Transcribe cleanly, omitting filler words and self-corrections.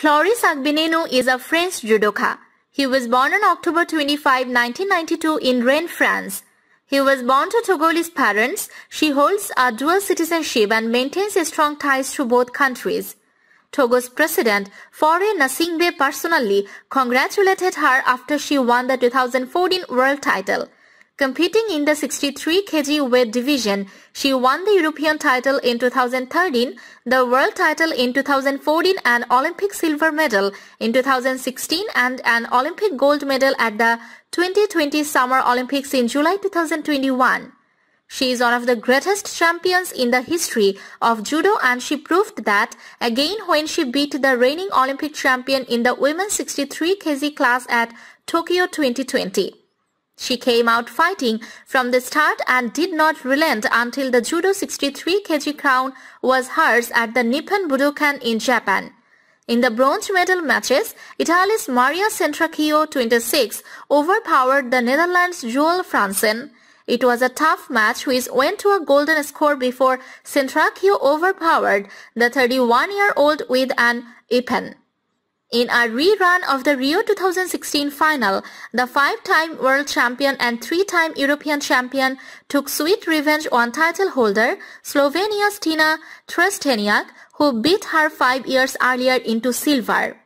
Clarisse Agbegnenou is a French judoka. He was born on October 25, 1992 in Rennes, France. He was born to Togolese parents. She holds a dual citizenship and maintains strong ties to both countries. Togo's president, Faure Gnassingbe, personally congratulated her after she won the 2014 world title. Competing in the 63 kg weight division, she won the European title in 2013, the world title in 2014, an Olympic silver medal in 2016 and an Olympic gold medal at the 2020 Summer Olympics in July 2021. She is one of the greatest champions in the history of judo, and she proved that again when she beat the reigning Olympic champion in the women's 63 kg class at Tokyo 2020. She came out fighting from the start and did not relent until the judo 63 kg crown was hers at the Nippon Budokan in Japan. In the bronze medal matches, Italy's Maria Centracchio, 26, overpowered the Netherlands' Joel Fransen. It was a tough match which went to a golden score before Centracchio overpowered the 31-year-old with an ippen. In a rerun of the Rio 2016 final, the five-time world champion and three-time European champion took sweet revenge on title holder Slovenia's Tina Trstenjak, who beat her 5 years earlier into silver.